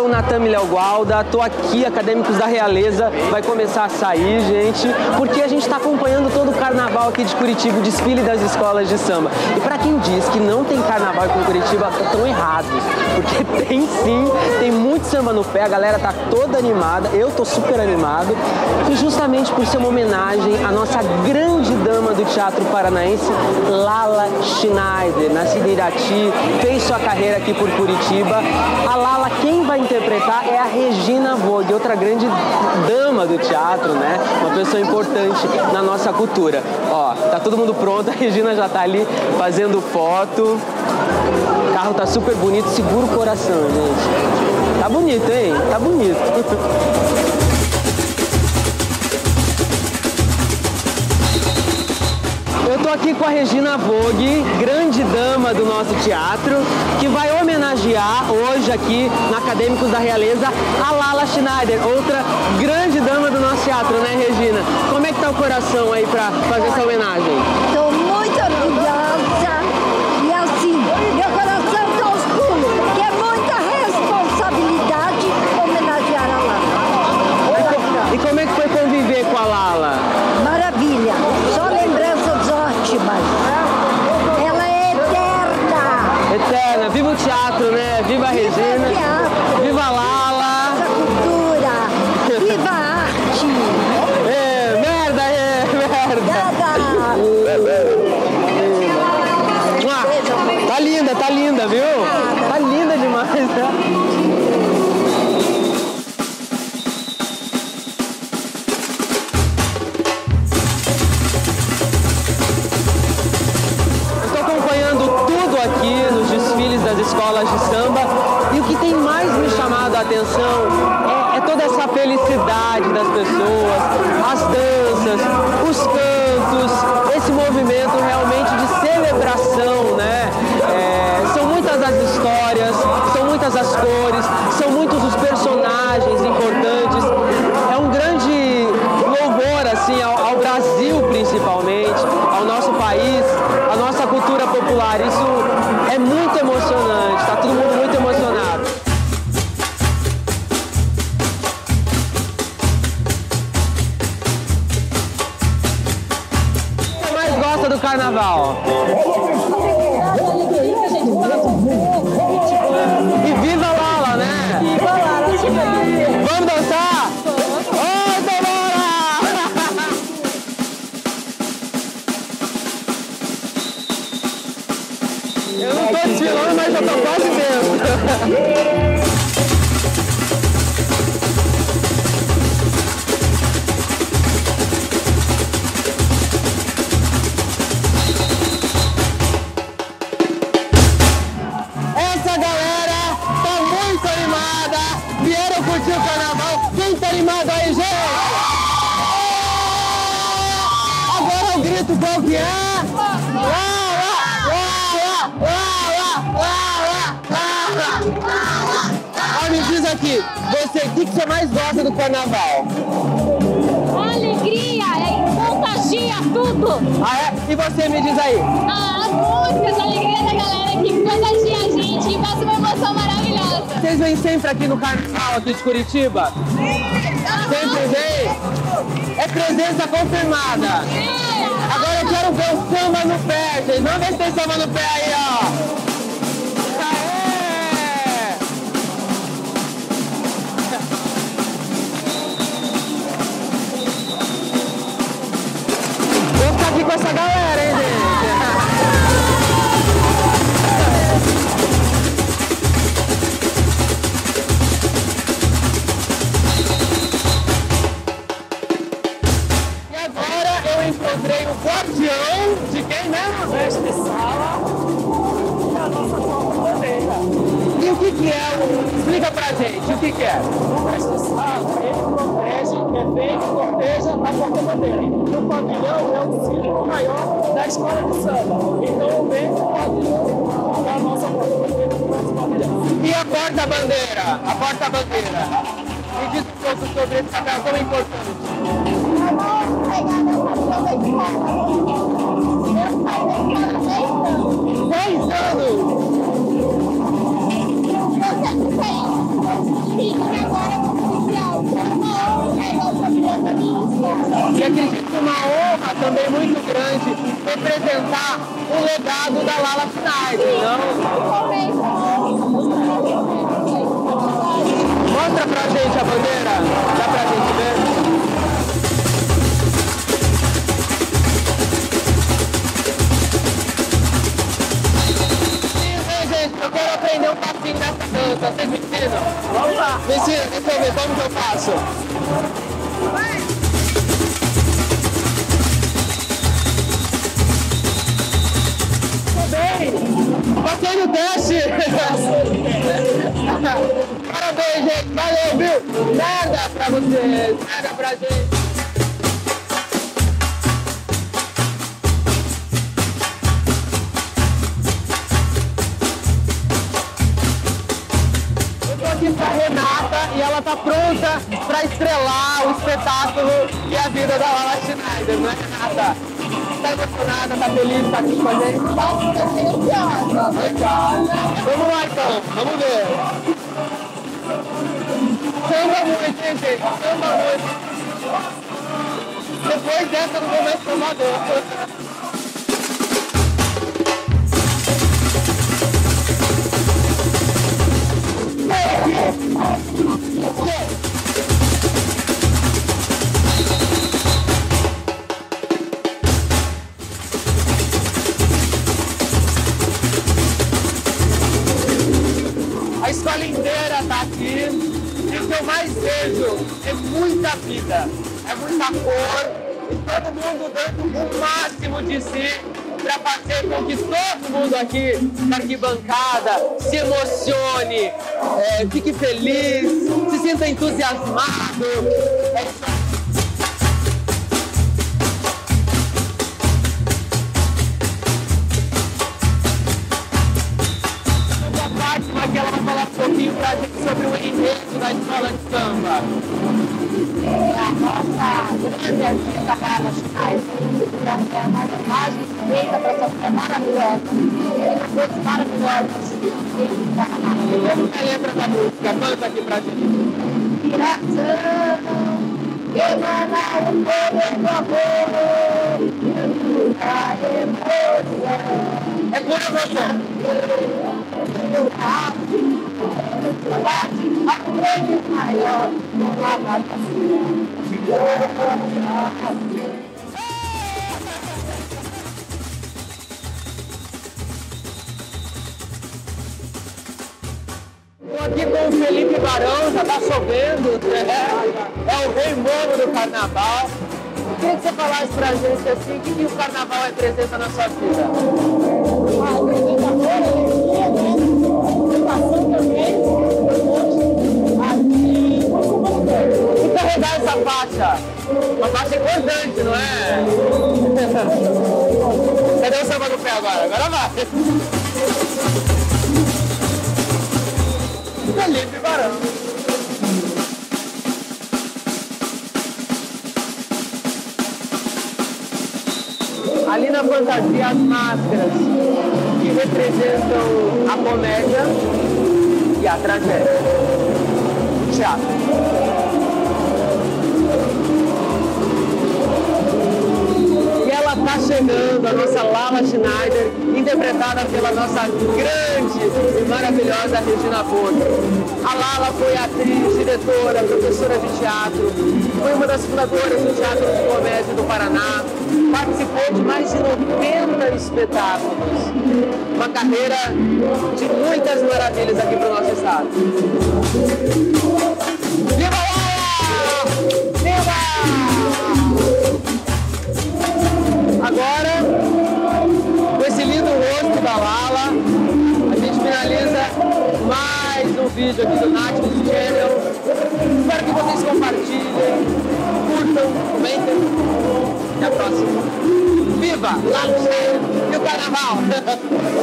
sou o Nathan Milleo Gualda, tô aqui, Acadêmicos da Realeza, vai começar a sair, gente, porque a gente está acompanhando todo o carnaval aqui de Curitiba, o desfile das escolas de samba. E para quem diz que não tem carnaval com Curitiba, estão errados, porque tem sim, tem muito samba no pé, a galera tá toda animada, eu tô super animado, e justamente por ser uma homenagem à nossa grande dama do teatro paranaense, Lala Schneider, nascida em Irati, fez sua carreira aqui por Curitiba. A Lala, quem vai interpretar é a Regina Vogue, outra grande dama do teatro, né? Uma pessoa importante na nossa cultura. Ó, tá todo mundo pronto, a Regina já tá ali fazendo foto. O carro tá super bonito, segura o coração, gente. Tá bonito, hein? Tá bonito. Eu tô aqui com a Regina Vogue, grande dama do nosso teatro, que vai homenagear hoje aqui na Acadêmicos da Realeza a Lala Schneider, outra grande dama do nosso teatro, né, Regina? Como é que tá o coração aí pra fazer essa homenagem? Tô muito orgulhosa e assim, meu coração tá aos pulos, porque é muita responsabilidade homenagear a Lala. E como é que foi conviver com a Lala? Maravilha! Só ela é eterna! Eterna! Viva o teatro, né? Viva a Regina! Viva o teatro! Viva a Lala! Viva a cultura! Viva a arte! É, merda! É, merda! Tá linda, viu? Tá linda demais, né? Aqui nos desfiles das escolas de samba, e o que tem mais me chamado a atenção é toda essa felicidade das pessoas, as danças, os cantos, esse movimento realmente de celebração, né? São muitas as histórias, são muitas as cores, são muitos os personagens importantes. É um grande louvor assim ao Brasil, principalmente, ao nosso país, à nossa cultura popular. Isso é muito emocionante, tá todo mundo muito emocionado. O que mais gosta do carnaval? E viva a Lala, né? Viva a Lala! Vamos dançar? Eu não tô desfilando, mas já tô quase dentro. Essa galera tá muito animada. Vieram curtir o carnaval. Quem tá animado aí, gente? Agora o grito qual que é? Aqui, você, o que você mais gosta do carnaval? Alegria, contagia tudo. Ah, é? E você me diz aí? Ah, as músicas, a alegria da galera que contagia a gente e passa uma emoção maravilhosa. Vocês vêm sempre aqui no carnaval aqui de Curitiba? Sim! Sempre vem? É presença confirmada. Sim. Agora eu quero ver o samba no pé, gente. Vamos ver se tem samba no pé aí, ó. Com essa galera, hein, gente? E agora eu encontrei o guardião de quem mesmo? Mestre Sala, da nossa bandeira. E o que é? Explica pra gente, o que é? O mestre Sala, ele protege, defende, corteja a porta-bandeira. O pavilhão é o desfile maior da escola de samba. Então vem o pavilhão da nossa porta-bandeira do nosso pavilhão. E a porta-bandeira? A porta-bandeira. Me diz um pouco sobre esse papel tão importante. A nossa pegada de meu pai 10 anos. 10 anos? Você tem. E acredito uma honra também muito grande representar o legado da Lala Schneider. Não? Mostra pra gente a bandeira, dá pra gente ver. Eu quero aprender um passinho dessa dança, vocês me ensinam? Vamos lá! Me ensina, deixa eu ver como que eu faço. Vai! Tudo bem? Passei no teste! Parabéns, gente! Valeu, viu? Nada pra vocês, nada pra gente! Ela tá pronta para estrelar o espetáculo e a vida da Lala Schneider, não é, Renata? Tá emocionada, tá feliz, tá aqui com a gente? Vamos lá então, vamos ver. Samba muito, hein, gente? Samba muito. Depois dessa eu não vou mais tomar dança. A escola inteira tá aqui e o que eu mais vejo é muita vida, é muita cor e todo mundo dando o máximo de si para fazer com que todo mundo aqui na arquibancada se emocione, fique feliz, se sinta entusiasmado. É isso aí. Que ela vai falar um pouquinho pra gente sobre o enredo da escola de samba. A nossa grande artista Lala Schneider, que é uma imagem feita para essa mulher maravilhosa, coisas maravilhosas. Você lembra da música? Canta aqui pra gente. Irati, emana o poder do amor e muita emoção. É pura emoção. Estou aqui com o Felipe Barão, já está chovendo, né? É o rei momo do carnaval. Queria que você falasse pra gente assim, o que o carnaval representa na sua vida? E carregar essa faixa? Uma faixa importante, não é? Cadê o samba do pé agora? Agora vai! Felipe Barão. Ali na fantasia, as máscaras que representam a comédia e a tragédia. Teatro. E ela está chegando, a nossa Lala Schneider, interpretada pela nossa grande e maravilhosa Regina Vogue. A Lala foi atriz, diretora, professora de teatro, foi uma das fundadoras do Teatro de Comédia do Paraná, participou de mais de 90 espetáculos, uma carreira de muitas maravilhas aqui para o nosso estado. Viva Lala! Viva! Agora, com esse lindo rosto da Lala, a gente finaliza mais um vídeo aqui do Natvo's Channel. Espero que vocês compartilhem, curtam, comentem. Até a próxima. Viva Lala Schneider e o carnaval!